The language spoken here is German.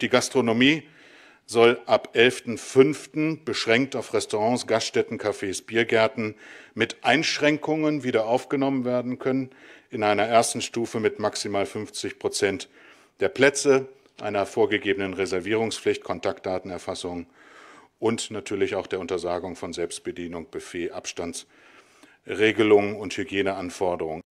Die Gastronomie soll ab 11.05. beschränkt auf Restaurants, Gaststätten, Cafés, Biergärten mit Einschränkungen wieder aufgenommen werden können, in einer ersten Stufe mit maximal 50% der Plätze, einer vorgegebenen Reservierungspflicht, Kontaktdatenerfassung und natürlich auch der Untersagung von Selbstbedienung, Buffet, Abstandsregelungen und Hygieneanforderungen.